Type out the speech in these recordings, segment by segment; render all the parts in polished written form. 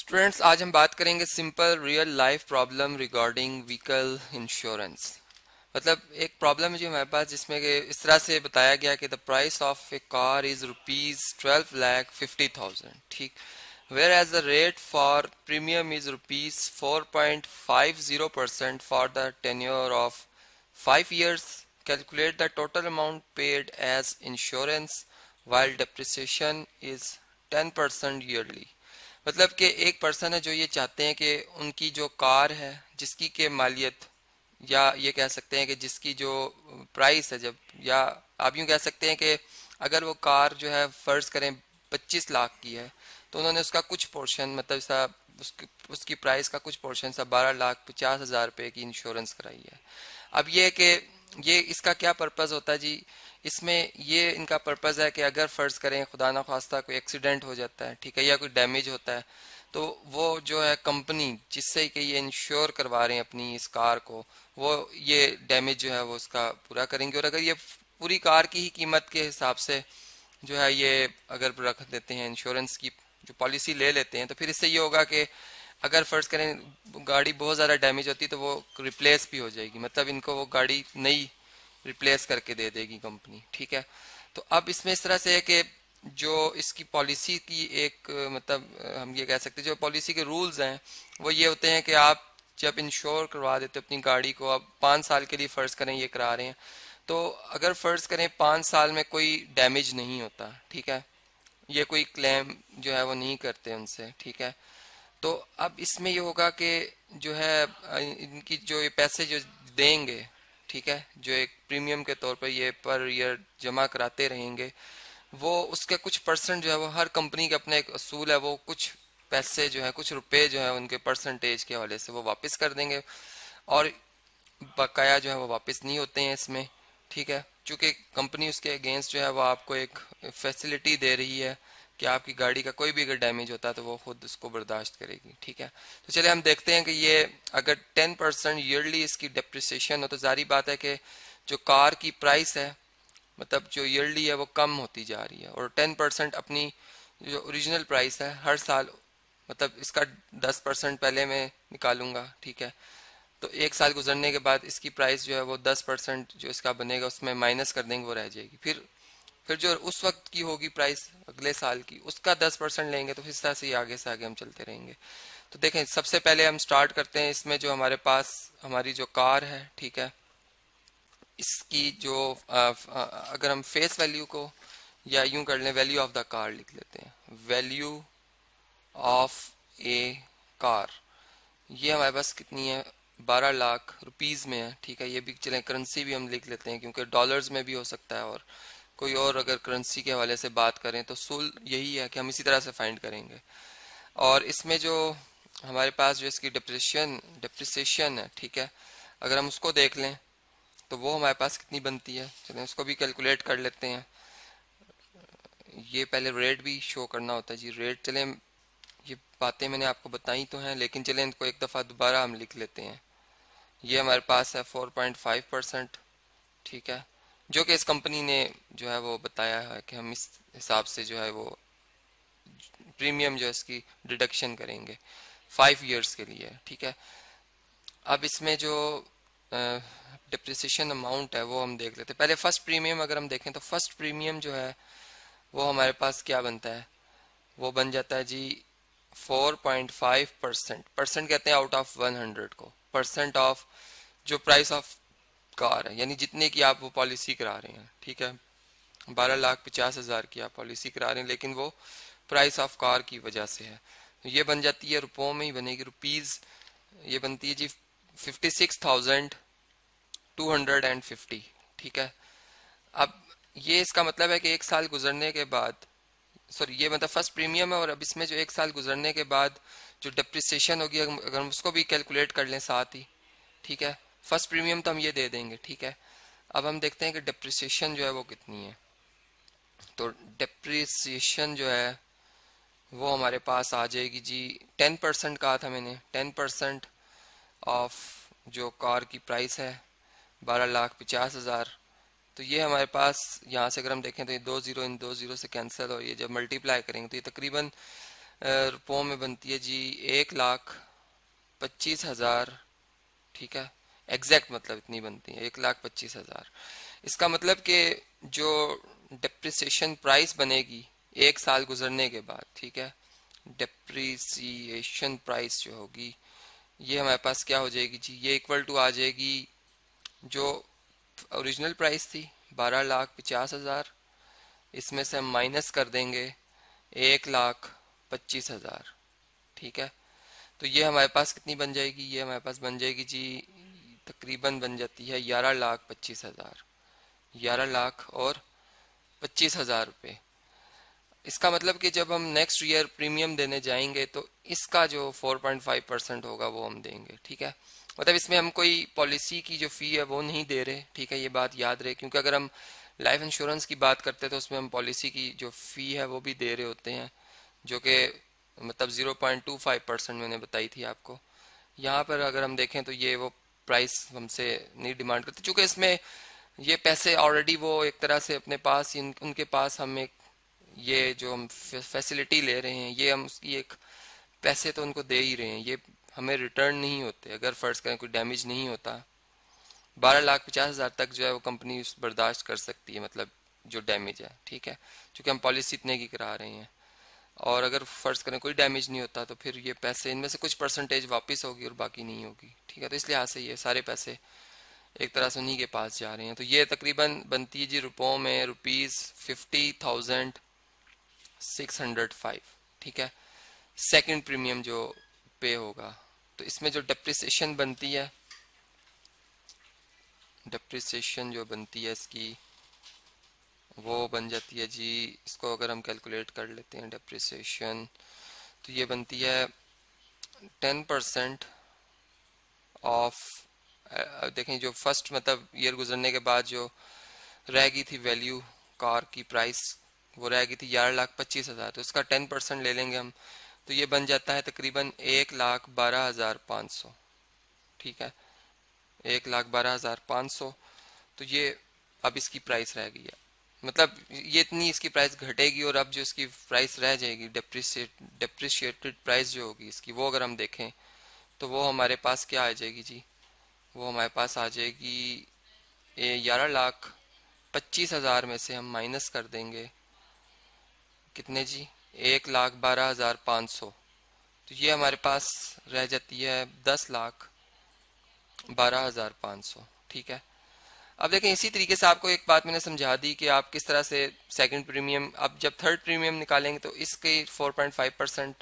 Students आज हम बात करेंगे simple real life problem regarding vehicle insurance. मतलब एक प्रॉब्लम है जो हमारे पास, जिसमें इस तरह से बताया गया कि the price of a car is ₹12,50,000, ठीक, whereas the rate for premium is ₹4.50% for the tenure of 5 years। Calculate the total amount paid as insurance while depreciation is 10% yearly. मतलब कि एक पर्सन है जो ये चाहते हैं कि उनकी जो कार है जिसकी के मालियत, या ये कह सकते हैं कि जिसकी जो प्राइस है, जब या आप यूँ कह सकते हैं कि अगर वो कार जो है फ़र्ज करें 25 लाख की है तो उन्होंने उसका कुछ पोर्शन, मतलब सा उसकी प्राइस का कुछ पोर्शन सा 12,50,000 रुपये की इंश्योरेंस कराई है। अब ये कि ये इसका क्या पर्पज़ होता है जी, इसमें ये इनका पर्पज़ है कि अगर फ़र्ज़ करें खुदा ना ख्वास्ता कोई एक्सीडेंट हो जाता है, ठीक है, या कोई डैमेज होता है, तो वो जो है कंपनी जिससे कि ये इंश्योर करवा रहे हैं अपनी इस कार को, वो ये डैमेज जो है वो उसका पूरा करेंगे। और अगर ये पूरी कार की ही कीमत के हिसाब से जो है ये अगर रख देते हैं, इंश्योरेंस की जो पॉलिसी ले लेते हैं, तो फिर इससे ये होगा कि अगर फ़र्ज़ करें गाड़ी बहुत ज़्यादा डैमेज होती है तो वो रिप्लेस भी हो जाएगी, मतलब इनको वो गाड़ी नई रिप्लेस करके दे देगी कंपनी, ठीक है। तो अब इसमें इस तरह से है कि जो इसकी पॉलिसी की एक, मतलब हम ये कह सकते हैं जो पॉलिसी के रूल्स हैं वो ये होते हैं कि आप जब इंश्योर करवा देते हो अपनी गाड़ी को, आप 5 साल के लिए फ़र्ज़ करें ये करा रहे हैं, तो अगर फ़र्ज़ करें 5 साल में कोई डैमेज नहीं होता, ठीक है, ये कोई क्लेम जो है वो नहीं करते उनसे, ठीक है। तो अब इसमें ये होगा कि जो है इनकी जो ये पैसे जो देंगे, ठीक है, जो एक प्रीमियम के तौर पर ये पर ईयर जमा कराते रहेंगे, वो उसके कुछ परसेंट जो है वो, हर कंपनी के अपने एक असूल है, वो कुछ पैसे जो है, कुछ रुपए जो है उनके परसेंटेज के हवाले से वो वापस कर देंगे और बकाया जो है वो वापस नहीं होते हैं इसमें, ठीक है, चूँकि कंपनी उसके अगेंस्ट जो है वो आपको एक फैसिलिटी दे रही है कि आपकी गाड़ी का कोई भी अगर डैमेज होता है तो वो खुद उसको बर्दाश्त करेगी, ठीक है। तो चलिए हम देखते हैं कि ये अगर 10% ईयरली इसकी डेप्रिसिएशन हो तो जारी बात है कि जो कार की प्राइस है, मतलब जो ईयरली है वो कम होती जा रही है, और 10% अपनी जो ओरिजिनल प्राइस है हर साल, मतलब इसका 10% पहले मैं निकालूंगा, ठीक है, तो 1 साल गुजरने के बाद इसकी प्राइस जो है वो 10% जो इसका बनेगा उसमें माइनस कर देंगे, वो रह जाएगी। फिर जो उस वक्त की होगी प्राइस अगले साल की, उसका 10% लेंगे, तो इस तरह से आगे हम चलते रहेंगे। तो देखें, सबसे पहले हम स्टार्ट करते हैं इसमें जो हमारे पास हमारी जो कार है, ठीक है, इसकी जो अगर हम फेस वैल्यू को, या यूं कर लें वैल्यू ऑफ द कार लिख लेते हैं, वैल्यू ऑफ ए कार, ये हमारे पास कितनी है, 12 लाख रुपीज़ में है, ठीक है। ये भी चलें, करेंसी भी हम लिख लेते हैं क्योंकि डॉलर्स में भी हो सकता है और कोई और अगर करेंसी के हवाले से बात करें तो सूल यही है कि हम इसी तरह से फाइंड करेंगे। और इसमें जो हमारे पास जो इसकी डेप्रिसिएशन है, ठीक है, अगर हम उसको देख लें तो वो हमारे पास कितनी बनती है, चलें उसको भी कैलकुलेट कर लेते हैं। ये पहले रेट भी शो करना होता है जी, रेट, चलें ये बातें मैंने आपको बताई तो हैं लेकिन चलें इनको एक दफ़ा दोबारा हम लिख लेते हैं। ये हमारे पास है 4.5%, ठीक है, जो कि इस कंपनी ने जो है वो बताया है कि हम इस हिसाब से जो है वो प्रीमियम जो है इसकी डिडक्शन करेंगे 5 ईयर्स के लिए, ठीक है। अब इसमें जो डिप्रिसिएशन अमाउंट है वो हम देख लेते हैं। पहले फर्स्ट प्रीमियम अगर हम देखें तो फर्स्ट प्रीमियम जो है वो हमारे पास क्या बनता है, वो बन जाता है जी 4.5%, परसेंट कहते हैं आउट ऑफ 100 को, परसेंट ऑफ जो प्राइस ऑफ कार है, यानी जितने की आप वो पॉलिसी करा रहे हैं, ठीक है, 12,50,000 की आप पॉलिसी करा रहे हैं लेकिन वो प्राइस ऑफ कार की वजह से है। तो ये बन जाती है, रुपयों में ही बनेगी, रुपीज़ ये बनती है जी 56,250, ठीक है। अब ये इसका मतलब है कि 1 साल गुजरने के बाद, सॉरी ये मतलब फर्स्ट प्रीमियम है, और अब इसमें जो 1 साल गुजरने के बाद जो डिप्रिसिएशन होगी अगर हम उसको भी कैलकुलेट कर लें साथ ही, ठीक है, फर्स्ट प्रीमियम तो हम ये दे देंगे, ठीक है। अब हम देखते हैं कि डिप्रिसिएशन जो है वो कितनी है, तो डिप्रिसिएशन जो है वो हमारे पास आ जाएगी जी 10% कहा था मैंने, 10% ऑफ जो कार की प्राइस है 12,50,000, तो ये हमारे पास यहाँ से अगर हम देखें तो ये 20 इन 20 से कैंसिल हो, ये जब मल्टीप्लाई करेंगे तो ये तकरीबन रुपयों में बनती है जी 1,25,000, ठीक है, एग्जैक्ट मतलब इतनी बनती है 1,25,000। इसका मतलब कि जो डेप्रिसिएशन प्राइस बनेगी एक साल गुजरने के बाद, ठीक है, डेप्रिसिएशन प्राइस जो होगी ये हमारे पास क्या हो जाएगी जी, ये इक्वल टू आ जाएगी जो ओरिजिनल प्राइस थी 12,50,000, इसमें से हम माइनस कर देंगे 1,25,000, ठीक है। तो ये हमारे पास कितनी बन जाएगी, ये हमारे पास बन जाएगी जी तकरीबन बन जाती है 11,25,000, 11,25,000 रुपये। इसका मतलब कि जब हम नेक्स्ट ईयर प्रीमियम देने जाएंगे तो इसका जो 4.5% होगा वो हम देंगे, ठीक है। मतलब इसमें हम कोई पॉलिसी की जो फ़ी है वो नहीं दे रहे, ठीक है, ये बात याद रहे, क्योंकि अगर हम लाइफ इंश्योरेंस की बात करते हैं तो उसमें हम पॉलिसी की जो फ़ी है वो भी दे रहे होते हैं, जो कि मतलब 0.25% मैंने बताई थी आपको। यहाँ पर अगर हम देखें तो ये वो प्राइस हमसे नहीं डिमांड करते, चूँकि इसमें ये पैसे ऑलरेडी वो एक तरह से अपने पास उनके पास हम एक ये जो हम फैसिलिटी ले रहे हैं, ये हम उसकी एक पैसे तो उनको दे ही रहे हैं, ये हमें रिटर्न नहीं होते। अगर फर्ज करें कोई डैमेज नहीं होता, 12,50,000 तक जो है वो कंपनी बर्दाश्त कर सकती है, मतलब जो डैमेज है, ठीक है, चूँकि हम पॉलिसी इतने की करा रहे हैं। और अगर फर्ज करें कोई डैमेज नहीं होता तो फिर ये पैसे इनमें से कुछ परसेंटेज वापस होगी और बाकी नहीं होगी, ठीक है। तो इस लिहाज से ये सारे पैसे एक तरह से उन्हीं के पास जा रहे हैं। तो ये तकरीबन बनती है जी रुपयों में ₹50,605, ठीक है, सेकंड प्रीमियम जो पे होगा। तो इसमें जो डेप्रिसिएशन बनती है, डेप्रिसिएशन जो बनती है इसकी वो बन जाती है जी, इसको अगर हम कैलकुलेट कर लेते हैं डेप्रिसिएशन, तो ये बनती है 10% ऑफ, देखें जो फर्स्ट मतलब ईयर गुजरने के बाद जो रह गई थी वैल्यू कार की प्राइस वो रह गई थी 11,25,000, तो इसका 10% ले लेंगे हम, तो ये बन जाता है तकरीबन 1,12,500, ठीक है, 1,12,500। तो ये अब इसकी प्राइस रह गई है, मतलब ये इतनी इसकी प्राइस घटेगी, और अब जो इसकी प्राइस रह जाएगी डेप्रिशिएटेड प्राइस जो होगी इसकी, वो अगर हम देखें तो वो हमारे पास क्या आ जाएगी जी, वो हमारे पास आ जाएगी 11,25,000 में से हम माइनस कर देंगे कितने जी, 1,12,500। तो ये हमारे पास रह जाती है 10,12,500, ठीक है। अब देखें इसी तरीके से आपको एक बात मैंने समझा दी कि आप किस तरह से सेकंड प्रीमियम, अब जब थर्ड प्रीमियम निकालेंगे तो इसके 4.5%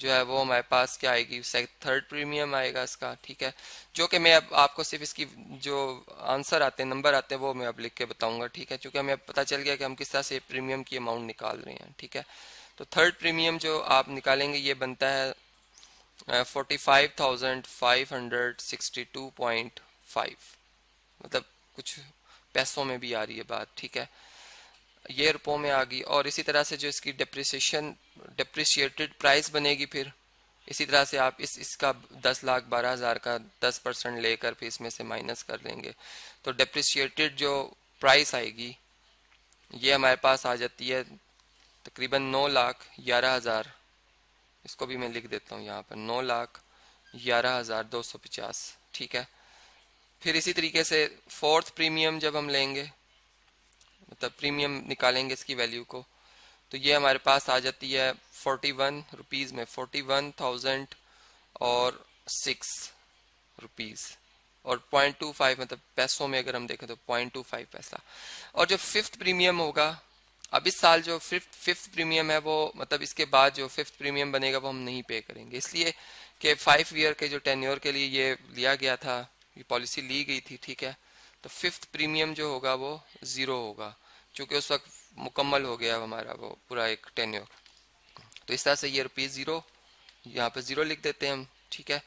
जो है वो हमारे पास क्या आएगी, थर्ड प्रीमियम आएगा इसका, ठीक है, जो कि मैं अब आपको सिर्फ इसकी जो आंसर आते हैं, नंबर आते हैं, वो मैं अब लिख के बताऊंगा, ठीक है, क्योंकि हमें अब पता चल गया कि हम किस तरह से प्रीमियम की अमाउंट निकाल रहे हैं, ठीक है। तो थर्ड प्रीमियम जो आप निकालेंगे ये बनता है 45,562.5, मतलब कुछ पैसों में भी आ रही है बात, ठीक है, ये रुपयों में आ गई। और इसी तरह से जो इसकी डेप्रिशिएटेड प्राइस बनेगी, फिर इसी तरह से आप इसका 10,12,000 का 10% लेकर फिर इसमें से माइनस कर लेंगे, तो डेप्रिशिएटेड जो प्राइस आएगी ये हमारे पास आ जाती है तकरीबन 9,11,000, इसको भी मैं लिख देता हूँ यहाँ पर 9,11,250, ठीक है। फिर इसी तरीके से फोर्थ प्रीमियम जब हम लेंगे, मतलब प्रीमियम निकालेंगे इसकी वैल्यू को, तो ये हमारे पास आ जाती है 41 रुपीज़ में 41,006 रुपीज़ और 0.25, मतलब पैसों में अगर हम देखें तो 0.25 पैसा। और जो फिफ्थ प्रीमियम होगा, अब इस साल जो फिफ्थ प्रीमियम है वो मतलब इसके बाद जो फिफ्थ प्रीमियम बनेगा वो हम नहीं पे करेंगे, इसलिए कि 5 ईयर के जो टेन्योर के लिए ये लिया गया था, ये पॉलिसी ली गई थी, ठीक है। तो फिफ्थ प्रीमियम जो होगा वो ज़ीरो होगा, क्योंकि उस वक्त मुकम्मल हो गया हमारा वो पूरा एक टेन्योर। तो इस तरह से ये रुपीज़ ज़ीरो, यहाँ पे ज़ीरो लिख देते हैं हम, ठीक है।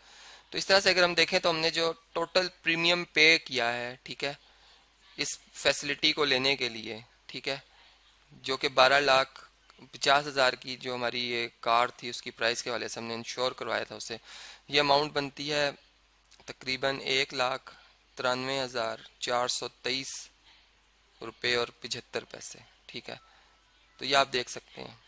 तो इस तरह से अगर हम देखें तो हमने जो टोटल प्रीमियम पे किया है, ठीक है, इस फैसिलिटी को लेने के लिए, ठीक है, जो कि 12,50,000 की जो हमारी ये कार थी उसकी प्राइस के हवाले से हमने इंश्योर करवाया था उसे, ये अमाउंट बनती है तकरीबन 1,93,423 रुपये और 75 पैसे, ठीक है। तो ये आप देख सकते हैं।